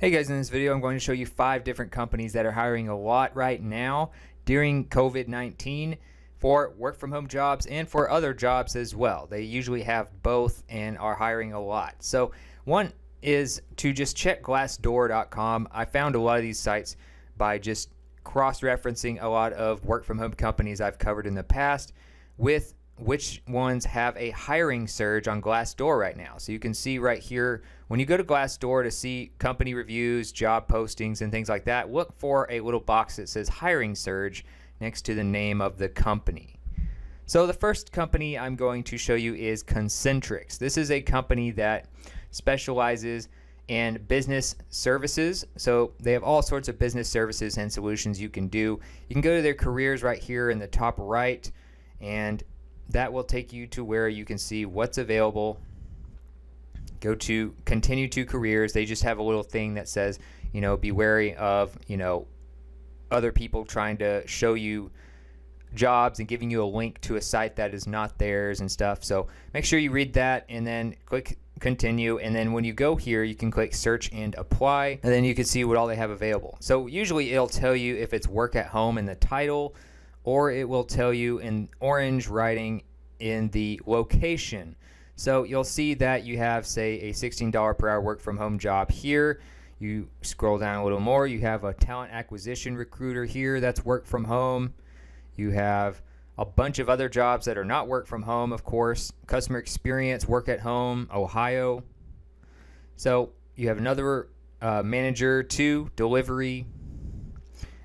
Hey guys, in this video I'm going to show you 5 different companies that are hiring a lot right now during COVID-19 for work from home jobs and for other jobs as well. They usually have both and are hiring a lot. So one is to just check glassdoor.com. I found a lot of these sites by just cross-referencing a lot of work from home companies I've covered in the past with which ones have a hiring surge on Glassdoor right now. So you can see right here, when you go to Glassdoor to see company reviews, job postings, and things like that, look for a little box that says hiring surge next to the name of the company. So the first company I'm going to show you is Concentrix. This is a company that specializes in business services. So they have all sorts of business services and solutions you can do. You can go to their careers right here in the top right, and that will take you to where you can see what's available. Go to continue to careers. They just have a little thing that says, you know, be wary of, you know, other people trying to show you jobs and giving you a link to a site that is not theirs and stuff. So make sure you read that and then click continue, and then when you go here you can click search and apply, and then you can see what all they have available. So usually it'll tell you if it's work at home in the title, or it will tell you in orange writing in the location. So you'll see that you have, say, a $16 per hour work from home job here. You scroll down a little more, you have a talent acquisition recruiter here that's work from home. You have a bunch of other jobs that are not work from home, of course, customer experience, work at home, Ohio. So you have another manager to delivery.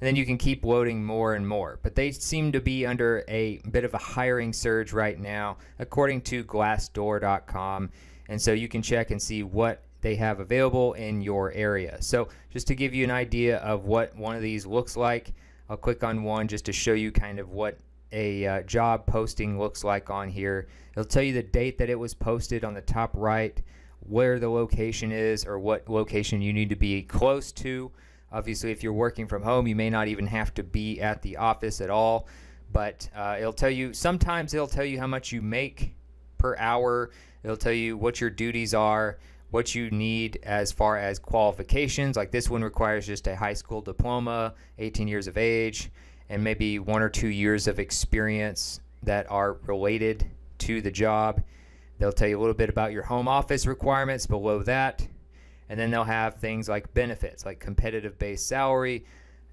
And then you can keep loading more and more. But they seem to be under a bit of a hiring surge right now, according to Glassdoor.com. And so you can check and see what they have available in your area. So just to give you an idea of what one of these looks like, I'll click on one just to show you kind of what a job posting looks like on here. It'll tell you the date that it was posted on the top right, where the location is, or what location you need to be close to. Obviously, if you're working from home, you may not even have to be at the office at all, but it'll tell you, sometimes it'll tell you how much you make per hour. It'll tell you what your duties are, what you need as far as qualifications. Like this one requires just a high school diploma, 18 years of age, and maybe 1 or 2 years of experience that are related to the job. They'll tell you a little bit about your home office requirements below that. And then they'll have things like benefits, like competitive base salary,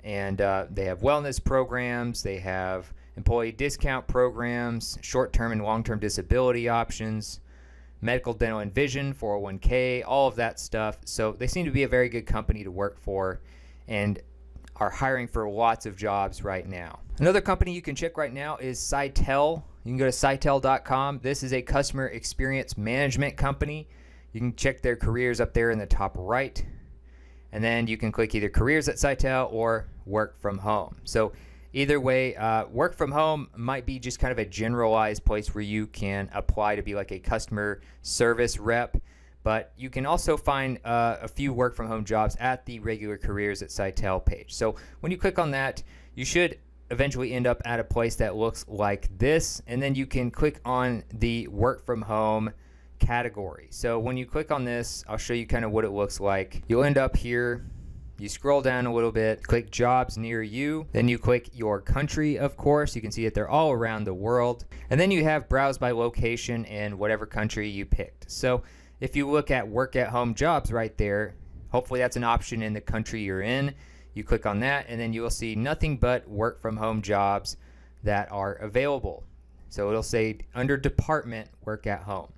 and they have wellness programs, they have employee discount programs, short-term and long-term disability options, medical, dental, and vision, 401k, all of that stuff. So they seem to be a very good company to work for and are hiring for lots of jobs right now. Another company you can check right now is Sitel. You can go to sitel.com. This is a customer experience management company. You can check their careers up there in the top right, and then you can click either careers at Sitel or work from home. So either way, work from home might be just kind of a generalized place where you can apply to be like a customer service rep, but you can also find a few work from home jobs at the regular careers at Sitel page. So when you click on that, you should eventually end up at a place that looks like this, and then you can click on the work from home category. So when you click on this, I'll show you kind of what it looks like. You'll end up here. You scroll down a little bit, click jobs near you, then you click your country, of course. You can see that they're all around the world. And then you have browse by location in whatever country you picked. So if you look at work at home jobs right there, hopefully that's an option in the country you're in. You click on that, and then you will see nothing but work from home jobs that are available. So it'll say under department, work at home.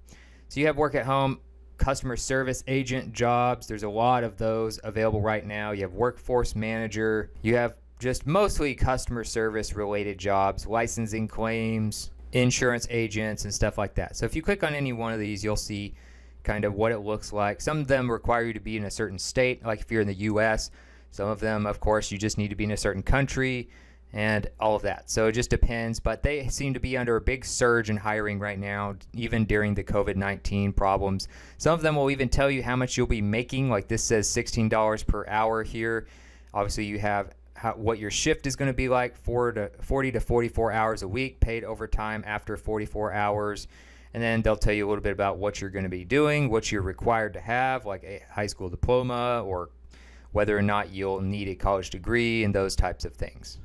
So you have work at home, customer service agent jobs. There's a lot of those available right now. You have workforce manager. You have just mostly customer service related jobs, licensing claims, insurance agents, and stuff like that. So if you click on any one of these, you'll see kind of what it looks like. Some of them require you to be in a certain state, like if you're in the US. Some of them, of course, you just need to be in a certain country and all of that. So it just depends, but they seem to be under a big surge in hiring right now, even during the COVID-19 problems. Some of them will even tell you how much you'll be making. Like this says $16 per hour here. Obviously you have what your shift is going to be like, 40 to 44 hours a week, paid overtime after 44 hours. And then they'll tell you a little bit about what you're going to be doing, what you're required to have, like a high school diploma or whether or not you'll need a college degree and those types of things.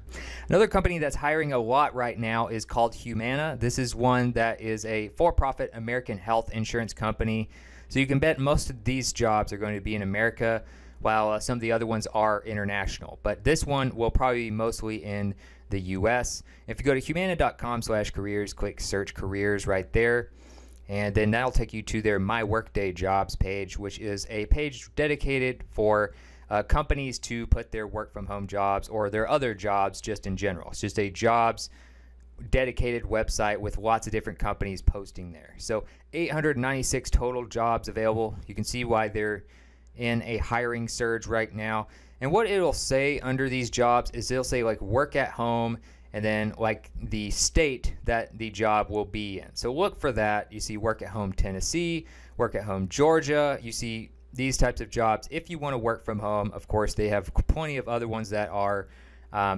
Another company that's hiring a lot right now is called Humana. This is one that is a for-profit American health insurance company. So you can bet most of these jobs are going to be in America, while some of the other ones are international. But this one will probably be mostly in the US. If you go to humana.com/careers, click search careers right there, and then that'll take you to their My Workday Jobs page, which is a page dedicated for companies to put their work from home jobs or their other jobs just in general. It's just a jobs dedicated website with lots of different companies posting there. So 896 total jobs available. You can see why they're in a hiring surge right now. And what it'll say under these jobs is it'll say like work at home and then like the state that the job will be in. So look for that. You see work at home Tennessee, work at home Georgia. You see these types of jobs if you want to work from home. Of course, they have plenty of other ones that are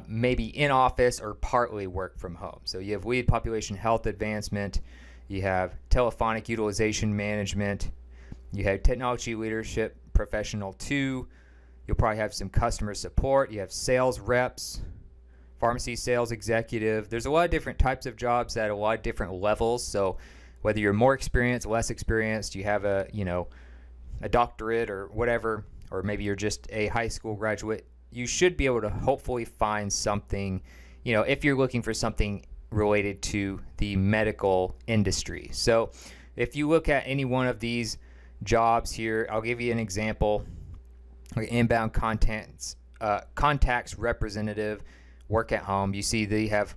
maybe in office or partly work from home. So you have lead population health advancement, you have telephonic utilization management, you have technology leadership professional 2, you'll probably have some customer support, you have sales reps, pharmacy sales executive. There's a lot of different types of jobs at a lot of different levels. So whether you're more experienced, less experienced, you have a, you know, a doctorate or whatever, or maybe you're just a high school graduate, you should be able to hopefully find something, you know, if you're looking for something related to the medical industry. So if you look at any one of these jobs here, I'll give you an example. Inbound contacts representative, work at home. You see they have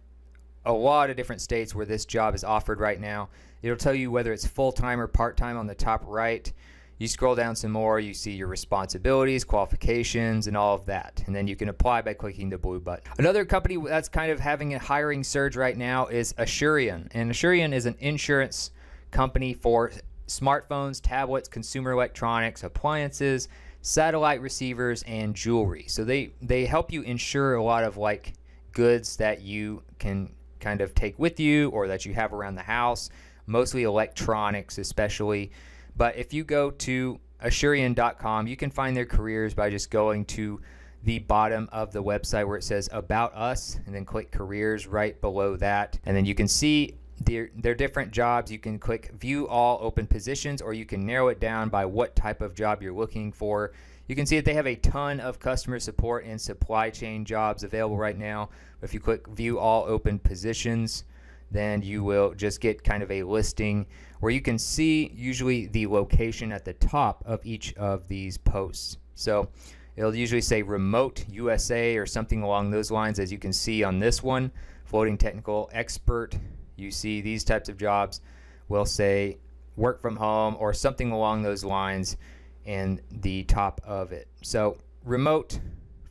a lot of different states where this job is offered right now. It'll tell you whether it's full-time or part-time on the top right. You scroll down some more, you see your responsibilities, qualifications, and all of that. And then you can apply by clicking the blue button. Another company that's kind of having a hiring surge right now is Assurion. And Assurion is an insurance company for smartphones, tablets, consumer electronics, appliances, satellite receivers, and jewelry. So they help you insure a lot of like goods that you can kind of take with you or that you have around the house, mostly electronics especially. But if you go to Assurion.com, you can find their careers by just going to the bottom of the website where it says About Us, and then click Careers right below that. And then you can see their different jobs. You can click View All Open Positions, or you can narrow it down by what type of job you're looking for. You can see that they have a ton of customer support and supply chain jobs available right now. If you click View All Open Positions, then you will just get kind of a listing where you can see usually the location at the top of each of these posts. So it'll usually say remote USA or something along those lines, as you can see on this one, floating technical expert. You see these types of jobs will say work from home or something along those lines in the top of it. So remote,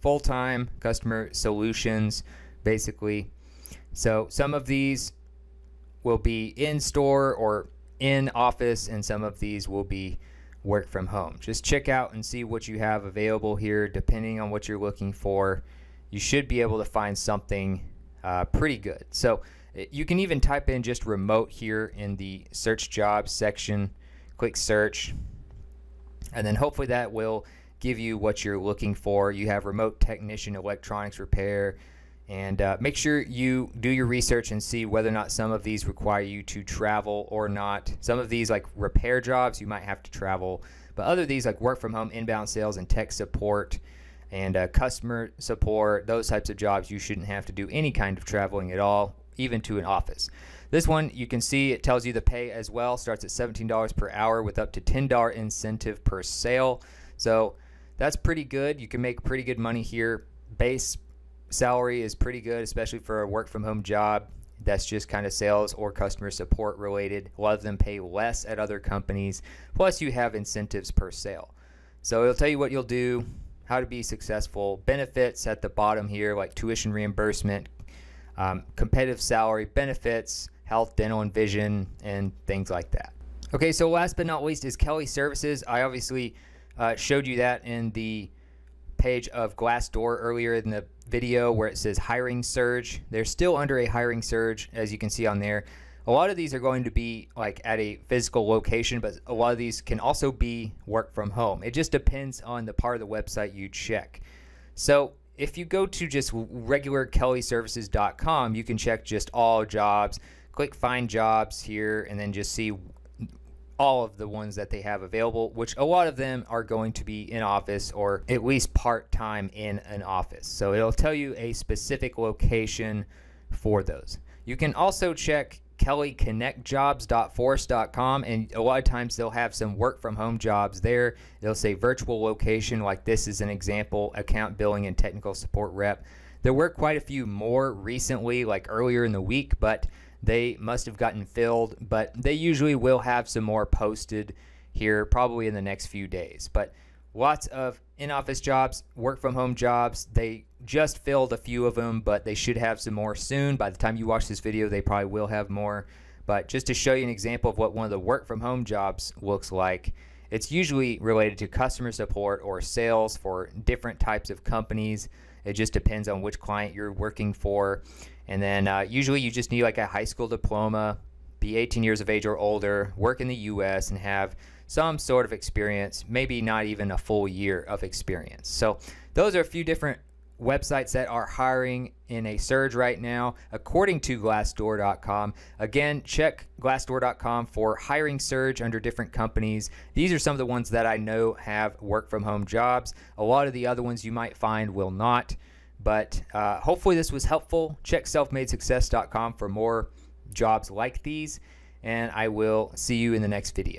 full-time, customer solutions, basically. So some of these will be in store or in office, and some of these will be work from home. Just check out and see what you have available here. Depending on what you're looking for, you should be able to find something pretty good. So you can even type in just remote here in the search jobs section, click search, and then hopefully that will give you what you're looking for. You have remote technician, electronics repair, and make sure you do your research and see whether or not some of these require you to travel or not. Some of these like repair jobs, you might have to travel, but other these like work from home, inbound sales and tech support and customer support, those types of jobs, you shouldn't have to do any kind of traveling at all, even to an office. This one, you can see it tells you the pay as well, starts at $17 per hour with up to $10 incentive per sale. So that's pretty good. You can make pretty good money here. Base salary is pretty good, especially for a work from home job that's just kind of sales or customer support related. A lot of them pay less at other companies, plus you have incentives per sale. So it'll tell you what you'll do, how to be successful, benefits at the bottom here like tuition reimbursement, competitive salary, benefits, health, dental, and vision, and things like that. Okay, so last but not least is Kelly Services. I obviously showed you that in the page of Glassdoor earlier in the video where it says hiring surge. They're still under a hiring surge, as you can see on there. A lot of these are going to be like at a physical location, but a lot of these can also be work from home. It just depends on the part of the website you check. So if you go to just regular kellyservices.com, you can check just all jobs, click find jobs here, and then just see all of the ones that they have available, which a lot of them are going to be in office or at least part-time in an office. So it'll tell you a specific location for those. You can also check kellyconnectjobs.force.com, and a lot of times they'll have some work from home jobs there. They'll say virtual location, like this is an example, account billing and technical support rep. There were quite a few more recently, like earlier in the week, but they must have gotten filled, but they usually will have some more posted here probably in the next few days. But lots of in-office jobs, work from home jobs. They just filled a few of them, but they should have some more soon. By the time you watch this video, they probably will have more. But just to show you an example of what one of the work from home jobs looks like, it's usually related to customer support or sales for different types of companies. It just depends on which client you're working for. And then usually you just need like a high school diploma, be 18 years of age or older, work in the US, and have some sort of experience, maybe not even a full year of experience. So those are a few different websites that are hiring in a surge right now, according to Glassdoor.com. Again, check Glassdoor.com for hiring surge under different companies. These are some of the ones that I know have work from home jobs. A lot of the other ones you might find will not. But hopefully this was helpful. Check selfmadesuccess.com for more jobs like these, and I will see you in the next video.